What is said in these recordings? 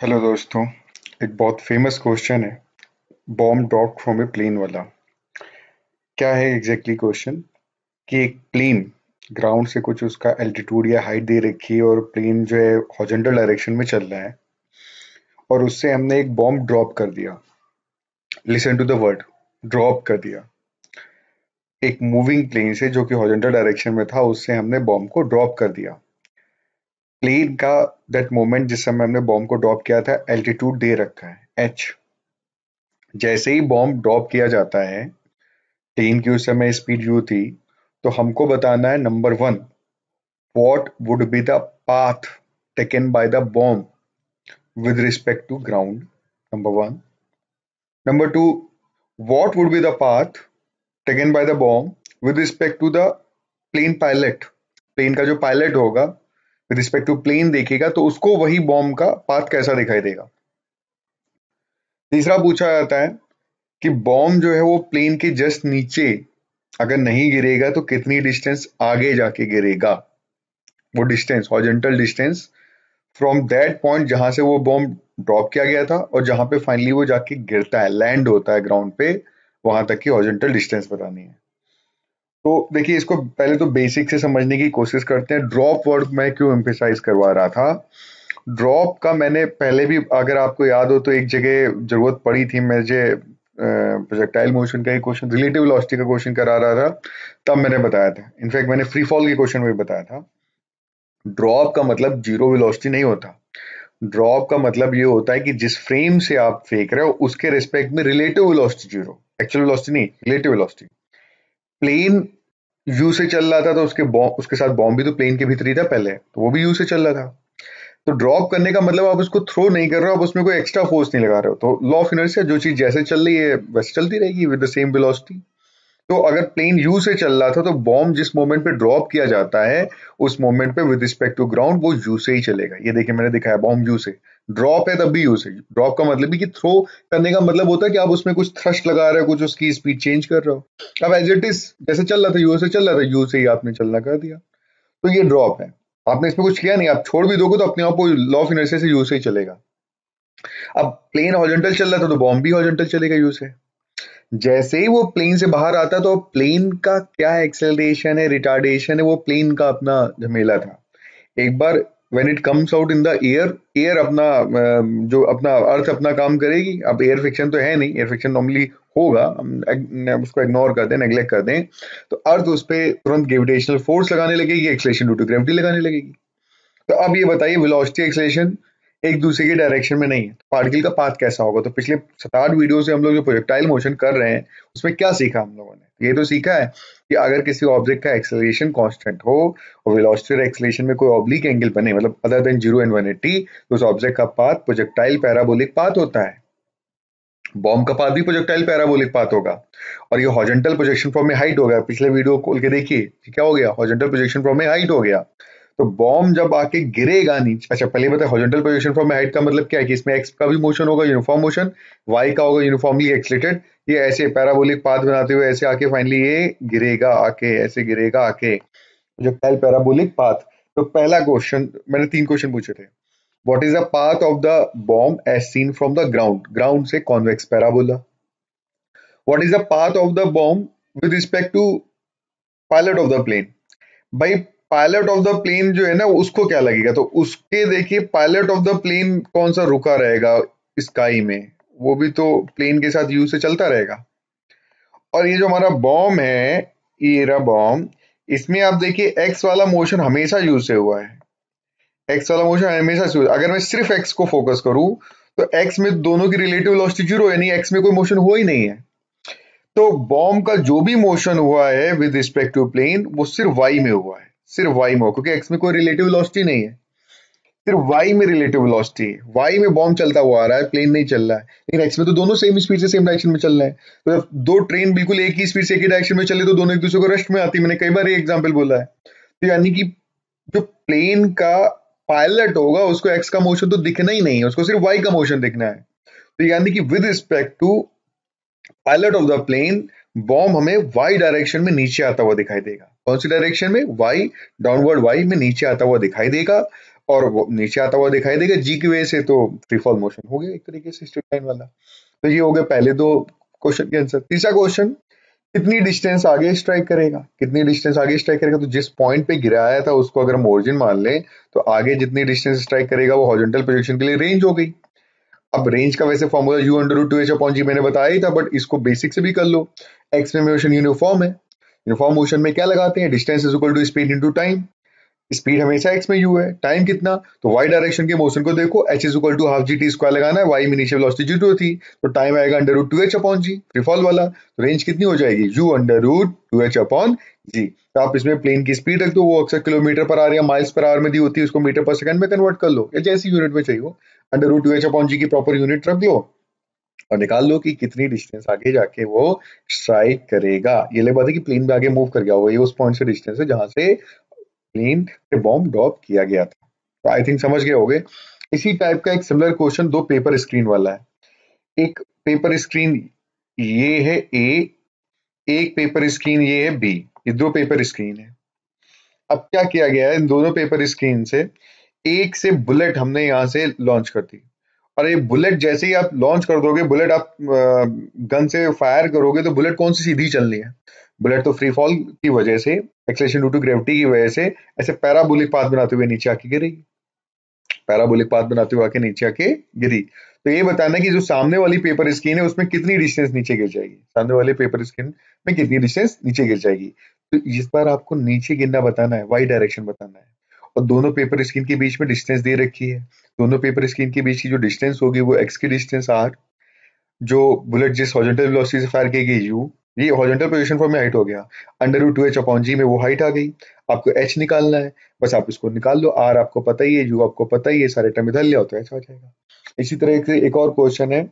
Hello दोस्तों, एक बहुत फेमस क्वेश्चन है bomb dropped from a plane वाला। क्या है एग्जैक्टली क्वेश्चन कि एक प्लेन ग्राउंड से कुछ उसका एल्टीट्यूड या हाइट दे रखी है और प्लेन जो है हॉरिजॉन्टल डायरेक्शन में चल रहा है और उससे हमने एक बॉम्ब ड्रॉप कर दिया। Listen to the word, drop कर दिया। एक मूविंग प्लेन से जो कि हॉरिजॉन्टल डायरेक्शन में था, उससे हमने बॉम्ब को ड्रॉप कर दिया। प्लेन का दैट मोमेंट जिस समय हमने बॉम्ब को ड्रॉप किया था, एल्टीट्यूड दे रखा है h। जैसे ही बॉम्ब ड्रॉप किया जाता है, प्लेन की उस समय स्पीड u थी, तो हमको बताना है number one, what would be the path taken by the bomb with respect to ground, number one. Number two, what would be the path taken by the bomb with respect to the plane pilot. Plane का जो pilot होगा, with respect to plane देखेगा तो उसको वही bomb का path कैसा दिखाई देगा। तीसरा पूछा जाता है कि बॉम्ब जो है वो प्लेन के जस्ट नीचे अगर नहीं गिरेगा तो कितनी डिस्टेंस आगे जाके गिरेगा। वो distance, horizontal distance from that point जहां से वो बॉम्ब ड्रॉप किया गया था और जहां पे फाइनली वो जाके गिरता है, लैंड होता है ग्राउंड पे, वहां तक की हॉरिजॉन्टल डिस्टेंस बतानी है। तो देखिए, इसको पहले तो बेसिक से समझने की कोशिश करते हैं। ड्रॉप वर्ड मैं क्यों एम्फेसाइज करवा रहा था, ड्रॉप का मैंने पहले भी, अगर आपको याद हो तो, एक जगह जरूरत पड़ी थी। मुझे प्रोजेक्टाइल मोशन का ही क्वेश्चन, रिलेटिव वेलोसिटी का क्वेश्चन करा रहा था, तब मैंने बताया था। इनफैक्ट मैंने फ्री फॉल के क्वेश्चन में भी बताया था। ड्रॉप का मतलब जीरो वेलोसिटी नहीं होता। ड्रॉप का मतलब ये होता है कि जिस फ्रेम से आप फेंक रहे हो उसके रिस्पेक्ट में relative velocity zero, actual velocity नहीं, रिलेटिव वेलोसिटी। प्लेन यू से चल रहा था तो उसके साथ बॉम्ब भी तो प्लेन के भीतर ही था पहले, तो वो भी यू से चल रहा था। तो ड्रॉप करने का मतलब आप उसको थ्रो नहीं कर रहे हो, आप उसमें कोई एक्स्ट्रा फोर्स नहीं लगा रहे हो। तो लॉ ऑफ इनर्शिया, जो चीज जैसे चल रही है वैसे चलती रहेगी विद द सेम वेलोसिटी। तो अगर प्लेन यू से चल रहा था तो बॉम्ब जिस मोमेंट पे ड्रॉप किया जाता है उस मोमेंट पे विद रिस्पेक्ट टू ग्राउंड वो यू से ही चलेगा। ये देखिए, मैंने दिखाया बॉम्ब यू से, ड्रॉप है तब भी यू से। ड्रॉप का मतलब भी कि थ्रो करने का मतलब होता है कि आप उसमें कुछ थ्रस्ट लगा रहे हो, कुछ उसकी स्पीड चेंज कर रहे हो। अब एज इट इज जैसे चल रहा था यू से चल रहा था, यू से ही आपने चलना कर दिया, तो ये ड्रॉप है। आपने इसमें कुछ किया नहीं, आप छोड़ भी दोगे तो अपने आप को लॉ ऑफ इनर्शिया से यू से ही चलेगा। अब प्लेन हॉरिजॉन्टल चल रहा था तो बॉम्ब भी हॉरिजॉन्टल चलेगा यू से। जैसे ही वो प्लेन से बाहर आता तो प्लेन का क्या एक्सेलरेशन है, रिटार्डेशन है, वो प्लेन का अपना झमेला था। एक बार when it comes out in the air, air अपना जो अपना अर्थ अपना काम करेगी। अब एयर फ्रिक्शन तो है नहीं, एयर फ्रिक्शन नॉर्मली होगा, उसको इग्नोर कर दें, नेग्लेक्ट कर दें। तो अर्थ उस पर तुरंत ग्रेविटेशनल फोर्स लगाने लगेगी, एक्सेलरेशन ड्यू टू ग्रेविटी लगाने लगेगी। तो अब ये बताइए, वेलोसिटी एक्सेलरेशन एक दूसरे के डायरेक्शन में नहीं है, पार्टिकल का पाथ कैसा होगा। तो पिछले 7-8 वीडियो से हम लोग जो प्रोजेक्टाइल मोशन कर रहे हैं उसमें क्या सीखा हम लोगों ने, ये तो सीखा है कि अगर किसी ऑब्जेक्ट का एक्सेलरेशन कांस्टेंट हो और वेलोसिटी और एक्सेलरेशन में कोई ऑब्लिक एंगल बने, मतलब अदर देन 0 एंड 180, तो उस ऑब्जेक्ट का पाथ प्रोजेक्टाइल पैराबोलिक पाथ होता है। बॉम्ब का पाथ भी प्रोजेक्टाइल पैराबोलिक पाथ होगा और ये हॉरिजॉन्टल प्रोजेक्शन फॉर्म में हाइट हो गया। पिछले वीडियो खोल के देखिए क्या हो गया, हॉरिजॉन्टल प्रोजेक्शन फॉर्म में हाइट हो गया। तो बॉम्ब जब आके गिरेगा नीचे, अच्छा पहले बताए हॉरिजॉन्टल प्रोजेक्शन फॉर्म हाइट का मतलब क्या है कि इसमें एक्स का भी मोशन होगा यूनिफॉर्म मोशन, वाई का होगा यूनिफॉर्मली एक्सलेटेड, ये ऐसे पैराबोलिक पाथ बनाते हुए ऐसे आके फाइनली ये गिरेगा आके, ऐसे गिरेगा आके, जो पैराबोलिक पाथ। तो पहला क्वेश्चन, मैंने 3 क्वेश्चन पूछे थे, what is the path of the bomb as seen from the ground, ground से convex parabola. What is the path of the bomb with respect to pilot of the plane. भाई pilot of the plane जो है ना, उसको क्या लगेगा, तो उसके देखिए पायलट ऑफ द प्लेन कौन सा रुका रहेगा स्काई में, वो भी तो प्लेन के साथ यू से चलता रहेगा। और ये जो हमारा बॉम्ब है, ये रहा बॉम्ब, इसमें आप देखिए एक्स वाला मोशन हमेशा यू से हुआ है, एक्स वाला मोशन हमेशा से हुआ। अगर मैं सिर्फ एक्स को फोकस करूं तो एक्स में दोनों की रिलेटिव वेलोसिटी जीरो, यानी एक्स में कोई मोशन हुआ ही नहीं है। तो बॉम्ब का जो भी मोशन हुआ है विद रिस्पेक्ट टू प्लेन वो सिर्फ वाई में हुआ है, सिर्फ वाई में, क्योंकि एक्स में कोई रिलेटिव वेलोसिटी नहीं है, सिर्फ वाई में रिलेटिव वेलोसिटी है। वाई में बॉम्ब चलता हुआ आ रहा है, प्लेन नहीं चल रहा है, लेकिन एक्स में तो दोनों सेम स्पीड से सेम डायरेक्शन में चल रहे हैं। तो जब दो ट्रेन बिल्कुल एक ही स्पीड से एक ही डायरेक्शन में चले तो दोनों एक दूसरे को रस्ट में आती, मैंने कई बार ये एग्जाम्पल बोला है। तो यानी कि जो प्लेन का पायलट होगा उसको एक्स का मोशन तो दिखना ही नहीं है, उसको सिर्फ वाई का मोशन दिखना है। तो यानी कि with respect to pilot of the plane bomb हमें वाई डायरेक्शन में नीचे आता हुआ दिखाई देगा। कौन सी डायरेक्शन में, वाई, डाउनवर्ड वाई में नीचे आता हुआ दिखाई देगा। और वो नीचे आता हुआ दिखाई देगा। जी की वजह से तो फ्री फॉल मोशन हो गया एक तरीके से स्ट्रेट लाइन वाला। तो ये हो गया पहले दो क्वेश्चन के आंसर। तीसरा क्वेश्चन, कितनी डिस्टेंस आगे स्ट्राइक करेगा, कितनी डिस्टेंस आगे स्ट्राइक करेगा। तो जिस पॉइंट पे गिराया था उसको अगर हम ओरिजिन मान लें तो आगे जितनी डिस्टेंस स्ट्राइक करेगा वो हॉरिजॉन्टल प्रोजेक्शन के लिए रेंज हो गई। अब रेंज का वैसे फॉर्मूला u√2h/g मैंने बताया ही था, बट इसको बेसिक से भी कर लो। एक्स में मोशन यूनिफॉर्म है, यूनिफॉर्म मोशन में क्या लगाते हैं, distance is equal to speed into time. Speed हमेशा एक्स में यू है, टाइम कितना, तो y डायरेक्शन के मोशन को देखो, h is equal to ½ g t² लगाना है, y में इनिशियल वेलोसिटी g2 थी, तो टाइम आएगा √2h/g फ्री फॉल वाला। तो रेंज कितनी हो जाएगी, u√2h/g। तो आप इसमें प्लेन की स्पीड रख दो, वो अक्सर किलोमीटर पर आर या माइल्स पर आवर में दी होती है, उसको मीटर पर सेकंड में कन्वर्ट कर लो, या जैसी यूनिट में चाहिए हो, √2h/g की प्रॉपर यूनिट रख लो और निकाल लो कि कितनी डिस्टेंस आगे जाके वो स्ट्राइक करेगा। ये ले बात है कि प्लेन में आगे मूव कर गया होगा, ये उस पॉइंट से डिस्टेंस है जहां से प्लेन पे बॉम्ब ड्रॉप किया गया था। तो आई थिंक समझ गए होंगे। इसी टाइप का एक सिमिलर क्वेश्चन दो पेपर स्क्रीन वाला है। एक पेपर स्क्रीन ये है ए, एक पेपर स्क्रीन ये है बी, ये दो पेपर स्क्रीन है। अब क्या किया गया है, इन दोनों पेपर स्क्रीन से एक से बुलेट हमने यहां से लॉन्च कर दी, और ये बुलेट जैसे ही आप लॉन्च कर दोगे, बुलेट आप गन से फायर करोगे तो बुलेट कौन सी सीधी चलनी है, बुलेट तो फ्री फॉल की वजह से, एक्सेलेरेशन ड्यू टू ग्रेविटी की वजह से ऐसे पैराबोलिक पाथ बनाते हुए नीचे आके गिरी, पैराबोलिक पाथ बनाते हुए आके नीचे आके गिरी। तो ये बताना कि जो सामने वाली पेपर स्क्रीन है उसमें कितनी डिस्टेंस नीचे गिर जाएगी, सामने वाले पेपर स्क्रीन में कितनी डिस्टेंस नीचे गिर जाएगी। तो इस बार आपको नीचे गिरना बताना है, वाई डायरेक्शन बताना है, और दोनों पेपर स्क्रीन के बीच में डिस्टेंस दे रखी है। दोनों पेपर स्क्रीन के बीच की जो डिस्टेंस होगी वो एक्स की डिस्टेंस आर, जो बुलेट जिस हॉरिजॉन्टल वेलोसिटी से फायर की गई यू, ये हॉरिजॉन्टल पोजीशन फॉर्म में हाइट हो गया, √2h/g में वो हाइट आ गई। आपको h निकालना है, बस आप इसको निकाल लो, r आपको पता ही है, u आपको पता ही है, सारे टर्म इधर लिया होता है, अच्छा हो जाएगा। इसी तरह से एक और क्वेश्चन है,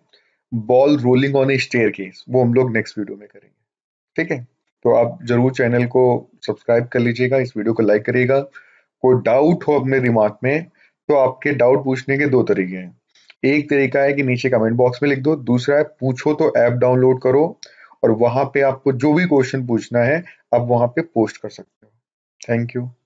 ball rolling on a staircase, वो हम लोग नेक्स्ट वीडियो में करेंगे, ठीक है। तो आप जरूर चैनल को सब्सक्राइब कर लीजिएगा, इस वीडियो को लाइक करिएगा। कोई डाउट हो अपने दिमाग में तो आपके डाउट पूछने के दो तरीके हैं। एक तरीका है कि नीचे कमेंट बॉक्स में लिख दो, दूसरा है पूछो तो ऐप डाउनलोड करो और वहां पे आपको जो भी क्वेश्चन पूछना है आप वहां पे पोस्ट कर सकते हो। Thank you.